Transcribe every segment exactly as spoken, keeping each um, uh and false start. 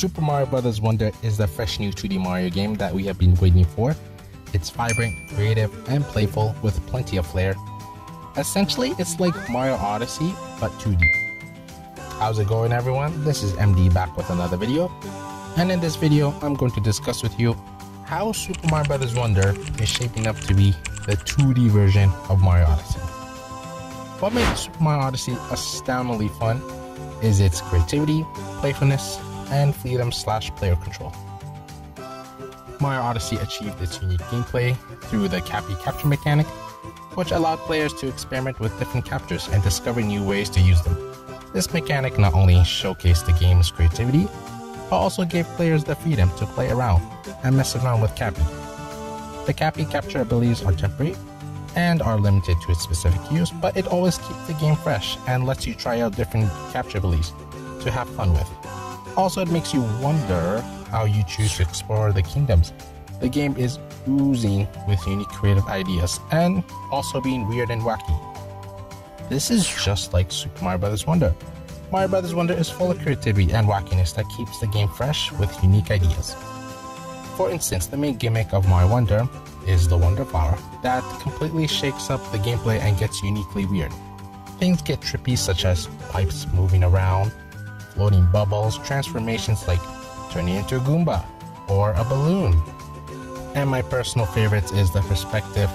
Super Mario Bros. Wonder is the fresh new two D Mario game that we have been waiting for. It's vibrant, creative, and playful with plenty of flair. Essentially, it's like Mario Odyssey, but two D. How's it going, everyone? This is M D back with another video. And in this video, I'm going to discuss with you how Super Mario Bros. Wonder is shaping up to be the two D version of Mario Odyssey. What makes Super Mario Odyssey astoundingly fun is its creativity, playfulness, and freedom slash player control. Mario Odyssey achieved its unique gameplay through the Cappy capture mechanic, which allowed players to experiment with different captures and discover new ways to use them. This mechanic not only showcased the game's creativity, but also gave players the freedom to play around and mess around with Cappy. The Cappy capture abilities are temporary and are limited to its specific use, but it always keeps the game fresh and lets you try out different capture abilities to have fun with. Also, it makes you wonder how you choose to explore the kingdoms. The game is oozing with unique creative ideas and also being weird and wacky. This is just like Super Mario Bros. Wonder. Mario Bros. Wonder is full of creativity and wackiness that keeps the game fresh with unique ideas. For instance, the main gimmick of Mario Wonder is the Wonder Flower that completely shakes up the gameplay and gets uniquely weird. Things get trippy, such as pipes moving around, floating bubbles, transformations like turning into a Goomba or a balloon. And my personal favorites is the perspective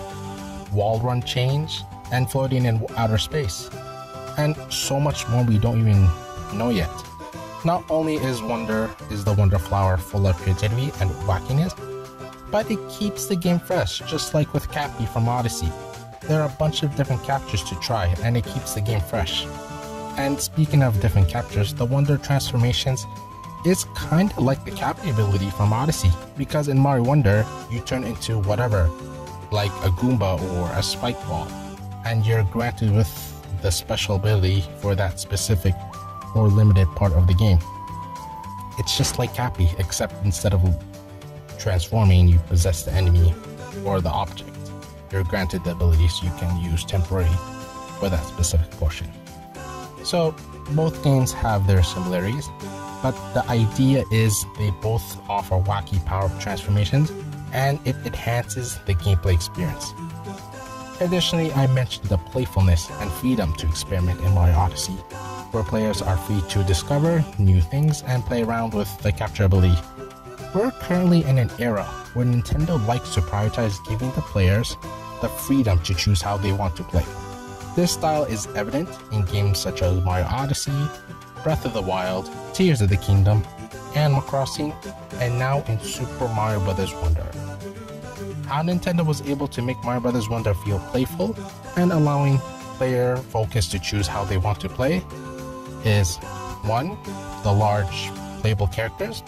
wall run change and floating in outer space. And so much more we don't even know yet. Not only is Wonder is the Wonder Flower full of creativity and wackiness, but it keeps the game fresh, just like with Cappy from Odyssey. There are a bunch of different captures to try, and it keeps the game fresh. And speaking of different captures, the Wonder transformations is kind of like the Cappy ability from Odyssey, because in Mario Wonder, you turn into whatever, like a Goomba or a spike ball, and you're granted with the special ability for that specific or limited part of the game. It's just like Cappy, except instead of transforming, you possess the enemy or the object. You're granted the abilities you can use temporarily for that specific portion. So both games have their similarities, but the idea is they both offer wacky power-up transformations and it enhances the gameplay experience. Additionally, I mentioned the playfulness and freedom to experiment in Mario Odyssey, where players are free to discover new things and play around with the capture ability. We're currently in an era where Nintendo likes to prioritize giving the players the freedom to choose how they want to play. This style is evident in games such as Mario Odyssey, Breath of the Wild, Tears of the Kingdom, Animal Crossing, and now in Super Mario Bros. Wonder. How Nintendo was able to make Mario Bros. Wonder feel playful and allowing player focus to choose how they want to play is one, the large playable characters,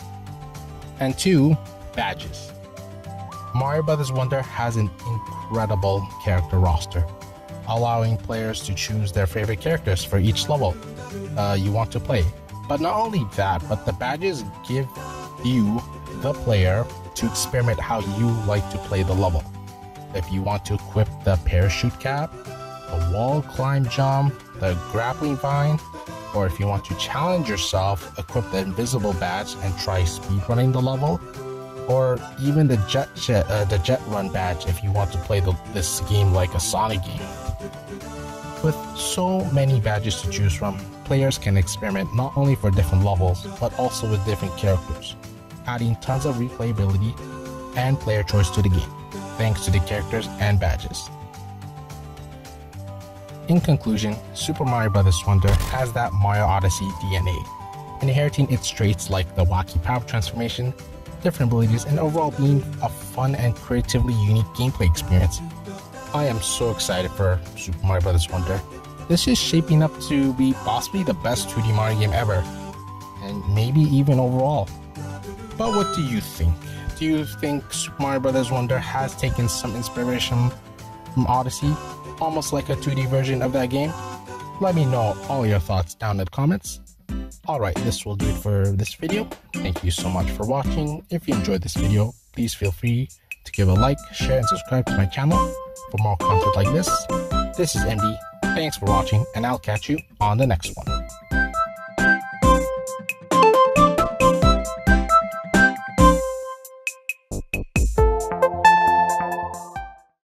and two, badges. Mario Bros. Wonder has an incredible character roster, allowing players to choose their favorite characters for each level uh, you want to play. But not only that, but the badges give you, the player, to experiment how you like to play the level. If you want to equip the parachute cap, the wall climb jump, the grappling vine, or if you want to challenge yourself, equip the invisible badge and try speedrunning the level, or even the jet, jet uh, the jet run badge if you want to play the, this game like a Sonic game. With so many badges to choose from, players can experiment not only for different levels, but also with different characters, adding tons of replayability and player choice to the game, thanks to the characters and badges. In conclusion, Super Mario Bros. Wonder has that Mario Odyssey D N A, inheriting its traits like the wacky power transformation, different abilities, and overall being a fun and creatively unique gameplay experience. I am so excited for Super Mario Bros. Wonder. This is shaping up to be possibly the best two D Mario game ever, and maybe even overall. But what do you think? Do you think Super Mario Bros. Wonder has taken some inspiration from Odyssey, almost like a two D version of that game? Let me know all your thoughts down in the comments. Alright, this will do it for this video. Thank you so much for watching. If you enjoyed this video, please feel free to give a like, share, and subscribe to my channel for more content like this. This is M D, thanks for watching, and I'll catch you on the next one.